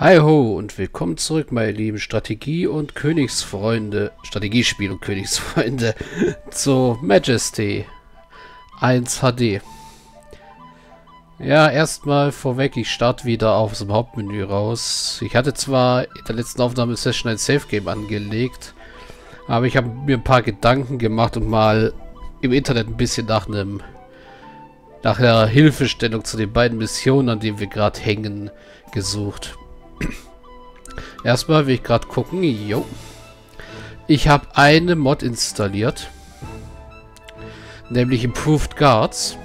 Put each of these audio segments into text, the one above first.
Hi ho und willkommen zurück, meine lieben Strategiespiel und Königsfreunde zu Majesty 1 HD. Ja, erstmal vorweg, ich starte wieder aus dem Hauptmenü raus. Ich hatte zwar in der letzten Aufnahmesession ein Safe Game angelegt, aber ich habe mir ein paar Gedanken gemacht und mal im Internet ein bisschen nach einer Hilfestellung zu den beiden Missionen, an denen wir gerade hängen, gesucht. Erstmal will ich gerade gucken. Jo. Ich habe eine Mod installiert. Nämlich Improved Guards.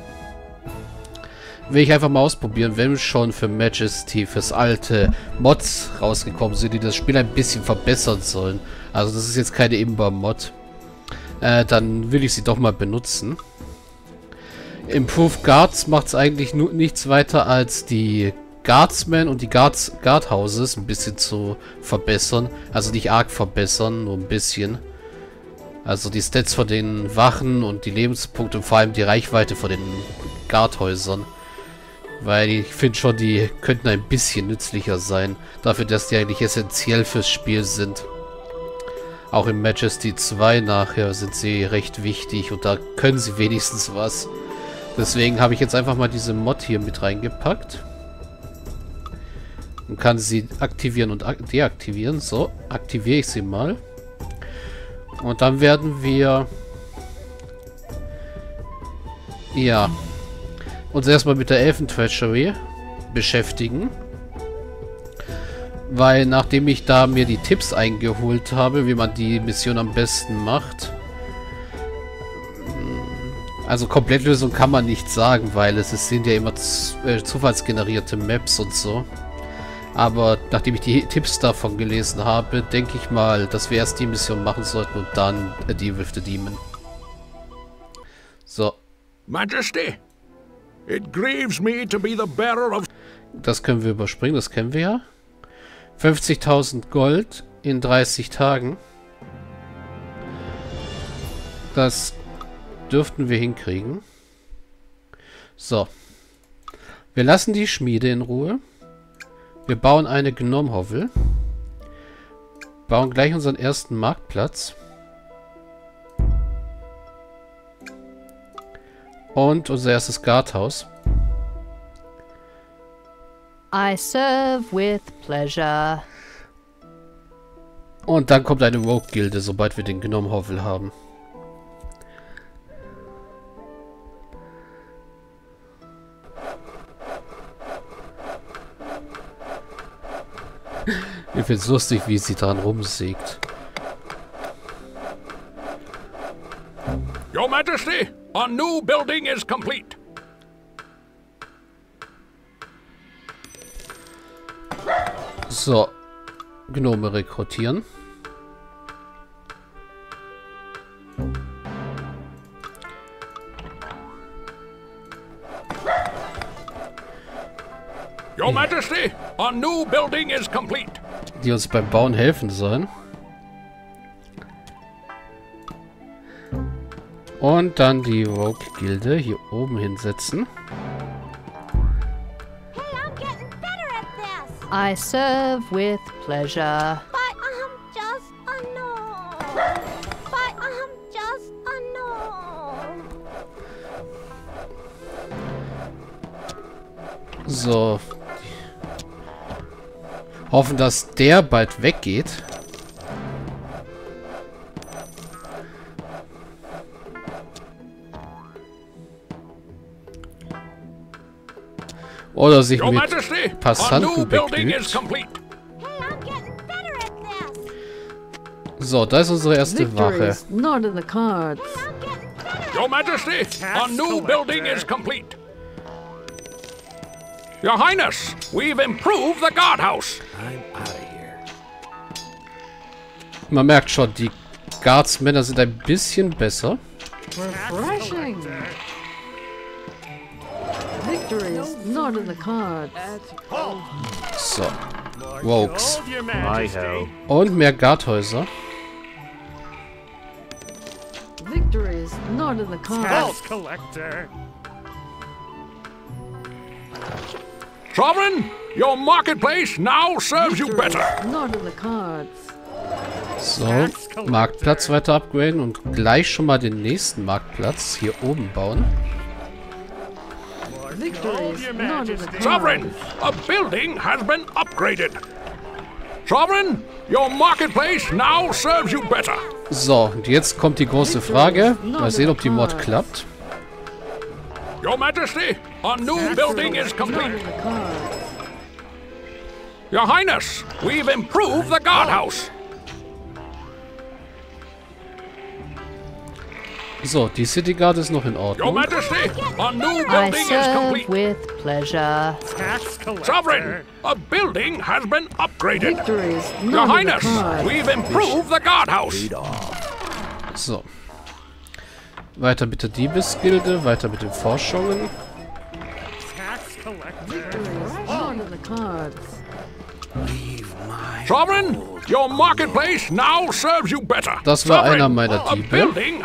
Will ich einfach mal ausprobieren, wenn schon für Majesty, fürs alte Mods rausgekommen sind, die das Spiel ein bisschen verbessern sollen. Also das ist jetzt keine Imba-Mod. Dann will ich sie doch mal benutzen. Improved Guards macht es eigentlich nur nichts weiter als die Guardsmen und die Guardhouses ein bisschen zu verbessern. Also nicht arg verbessern, nur ein bisschen. Also die Stats von den Wachen und die Lebenspunkte und vor allem die Reichweite von den Guardhäusern. Weil ich finde schon, die könnten ein bisschen nützlicher sein. Dafür, dass die eigentlich essentiell fürs Spiel sind. Auch in Majesty 2 nachher sind sie recht wichtig und da können sie wenigstens was. Deswegen habe ich jetzt einfach mal diese Mod hier mit reingepackt. Und kann sie aktivieren und deaktivieren. So, aktiviere ich sie mal. Und dann werden wir... ja. Uns erstmal mit der Elfen-Treasury beschäftigen. Weil nachdem ich da mir die Tipps eingeholt habe, wie man die Mission am besten macht... also Komplettlösung kann man nicht sagen, weil es sind ja immer zufallsgenerierte Maps und so. Aber nachdem ich die Tipps davon gelesen habe, denke ich mal, dass wir erst die Mission machen sollten und dann A Deal with the Demon. So. Majesty, it grieves me to be the bearer of... das können wir überspringen, das kennen wir ja. 50.000 Gold in 30 Tagen. Das dürften wir hinkriegen. So. Wir lassen die Schmiede in Ruhe. Wir bauen eine Gnomhovel. Bauen gleich unseren ersten Marktplatz. Und unser erstes Guardhaus. I serve with pleasure. Und dann kommt eine Rogue-Gilde, sobald wir den Gnomhovel haben. Ich finde es lustig, wie sie dran rumsägt. Your Majesty, our new building is complete. So, Gnome rekrutieren. Your Majesty, our new building is complete. Die uns beim Bauen helfen sollen. Und dann die Rogue-Gilde hier oben hinsetzen. Hey, I'm getting better at this. I serve with pleasure. But I'm just a gnome. But I'm just a gnome. So. Hoffen, dass der bald weggeht. Oder sich mit Passanten begnügt. So, da ist unsere erste Wache. Your Majesty, our new building is complete. Your Highness, we've improved the guardhouse. I'm out of here. Man merkt schon, die Guardsmänner sind ein bisschen besser. Refreshing. Victory is not in the cards. So, Rogues. Und mehr Guardhäuser. Victory is not in the cards. Collector. Sovereign, Your marketplace now serves you better. So, Marktplatz weiter upgraden und gleich schon mal den nächsten Marktplatz hier oben bauen. Sovereign, a building has been upgraded. Sovereign, your marketplace now serves you better. So, und jetzt kommt die große Frage. Mal sehen, ob die Mod klappt. Your Majesty, our new building is complete. Your Highness, we've improved the guardhouse. So, die City Guard ist noch in Ordnung. Your Majesty, our new building is complete. With pleasure. Sovereign, a building has been upgraded. Your Highness, we've improved the guardhouse. So. Weiter mit der Diebesgilde, weiter mit den Forschungen. Das war einer meiner Diebe.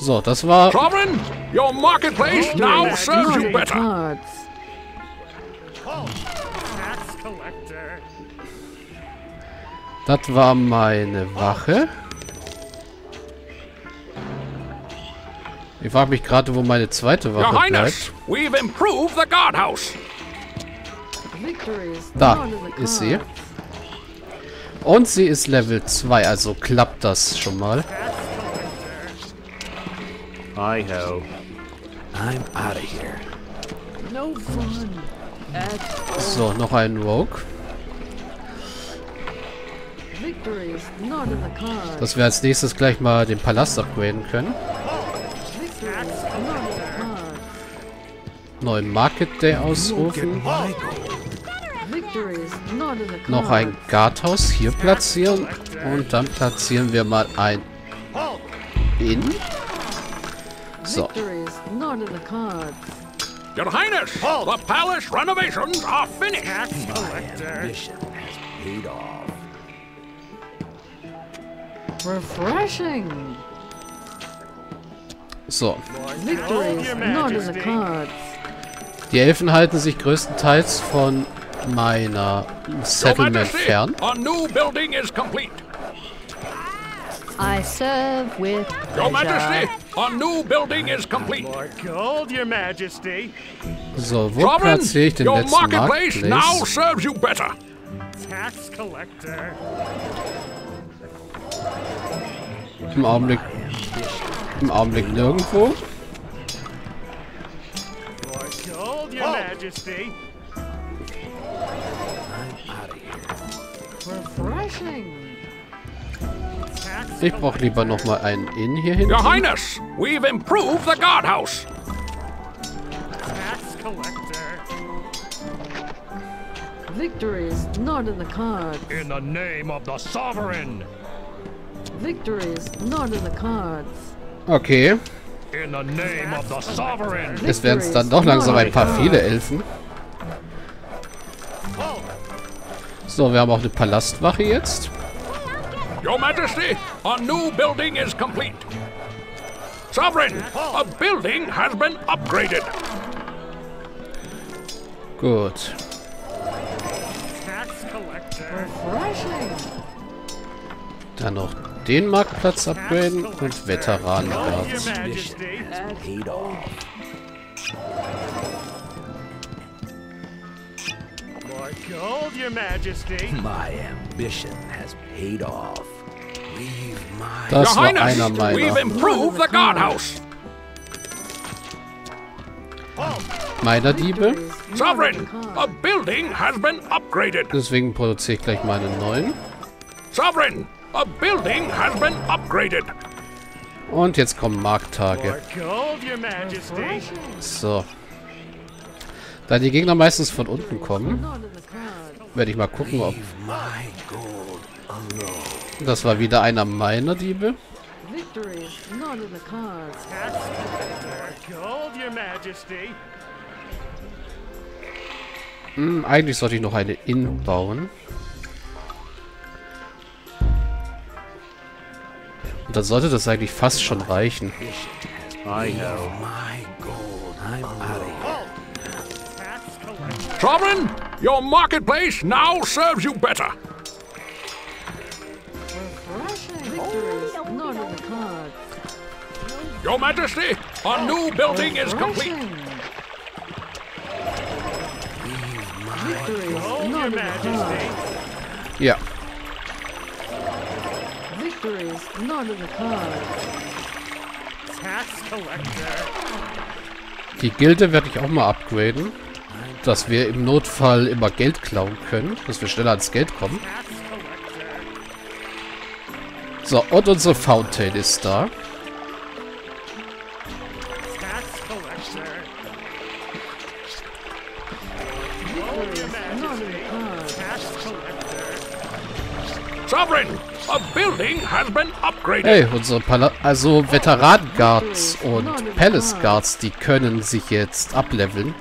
So, das war... Das war meine Wache. Ich frage mich gerade, wo meine zweite Wache bleibt. Da ist sie. Und sie ist Level 2, also klappt das schon mal. So, noch ein Rogue. Dass wir als nächstes gleich mal den Palast upgraden können. Neuen Market Day ausrufen. Noch ein Guardhaus hier platzieren. Und dann platzieren wir mal ein Inn. So. Your Highness, the palace renovations are finished. Refreshing. So. Die Elfen halten sich größtenteils von meiner Settlement fern. I serve with Your Majesty, our new building is complete. More gold, Your Majesty. So, wo platziere ich den letzten Marketplace? Now serves you better. Tax collector. Im Augenblick nirgendwo. Ich brauche lieber noch mal einen Inn hier hinten. Your Highness, we've improved the guardhouse. Victory is not in the cards. In the name of the sovereign. Victory is not in the cards. Okay. In the name of the sovereign. Es werden es dann doch langsam ein paar viele Elfen. So, wir haben auch eine Palastwache jetzt. Your Majesty, our new building is complete. Sovereign, a building has been upgraded. Gut. Dann noch den Marktplatz upgraden und Veteranenarzt. Das war einer meiner Diebe. Deswegen produziere ich gleich mal einen neuen. Sovereign, a building has been upgraded. Und jetzt kommen Markttage. So. Da die Gegner meistens von unten kommen, werde ich mal gucken, ob... Das war wieder einer meiner Diebe. Hm, eigentlich sollte ich noch eine Inn bauen. da sollte das eigentlich fast schon reichen. I know. My gold, I'm out of here. Sovereign, your marketplace now serves you better. Your Majesty, our new building is complete. Yeah. Victory is not in the cards. Die Gilde werde ich auch mal upgraden, dass wir im Notfall immer Geld klauen können, dass wir schneller ans Geld kommen. So, und unsere Fountain ist da. Sovereign! A building has been upgraded. Hey, unsere Veteranen Guards und Palace Guards, die können sich jetzt ableveln.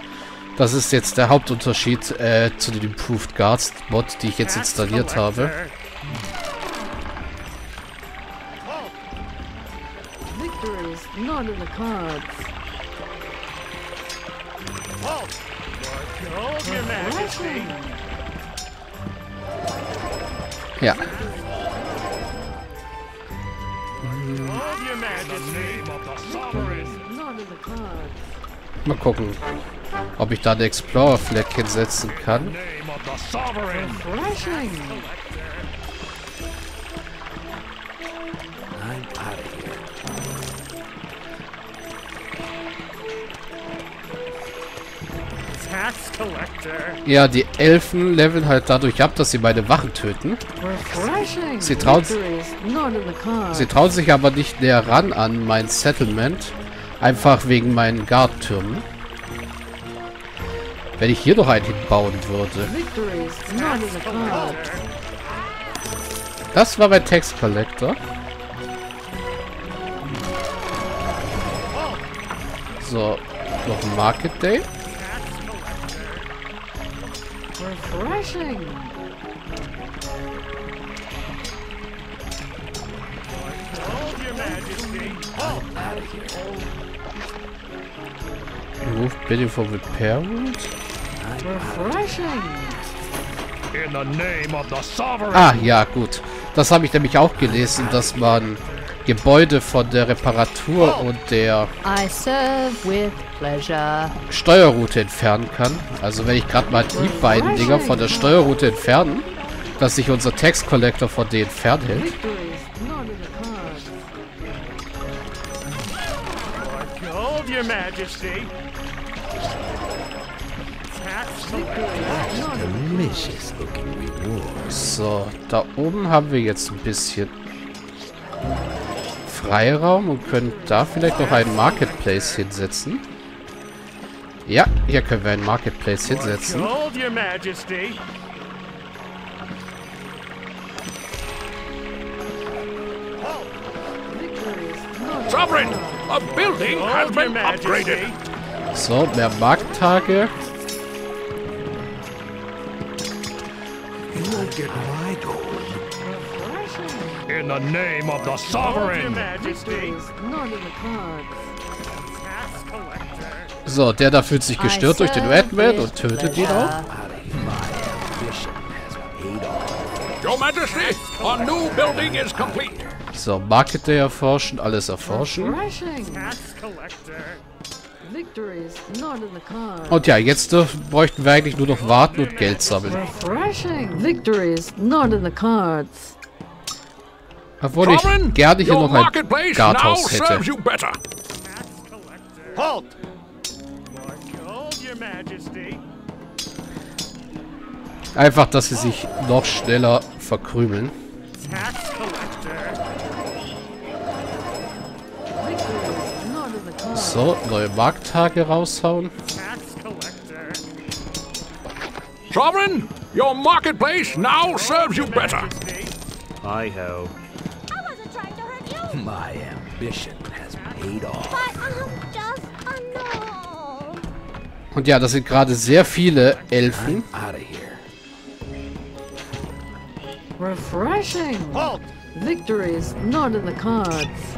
Das ist jetzt der Hauptunterschied zu den Improved Guards Mod, die ich jetzt installiert habe. Ja. Mal gucken, ob ich da eine Explorer-Flag hinsetzen kann. Ja, die Elfen leveln halt dadurch ab, dass sie meine Wachen töten. Sie trauen sich aber nicht näher ran an mein Settlement. Einfach wegen meinen Guard-Türmen. Wenn ich hier noch einen hinbauen würde. Das war mein Tax-Collector. So, noch ein Market Day. Remove bidding for repair wood. Ah, ja, gut. Das habe ich nämlich auch gelesen, dass man Gebäude von der Reparatur und der Steuerroute entfernen kann. Also wenn ich gerade mal die beiden Dinger von der Steuerroute entferne, dass sich unser Tax Collector von denen fernhält. So, da oben haben wir jetzt ein bisschen Freiraum und können da vielleicht noch einen Marketplace hinsetzen. Ja, hier können wir einen Marketplace hinsetzen. Sovereign, a building has been upgraded. So, mehr Markttage. In the name of the Sovereign. So, der fühlt sich gestört durch den Redman und tötet ihn auch. Your Majesty, our new building is complete. So, Market Day erforschen, alles erforschen. Und ja, jetzt bräuchten wir eigentlich nur noch warten und Geld sammeln. Obwohl ich gerne hier noch ein Guardhaus hätte. Einfach, dass sie sich noch schneller verkrümeln. So, neue Markttage raushauen. Sovereign, your marketplace now serves you better. I ho. My ambition has paid off. Und ja, das sind gerade sehr viele Elfen. Refreshing. Victory's not in the cards.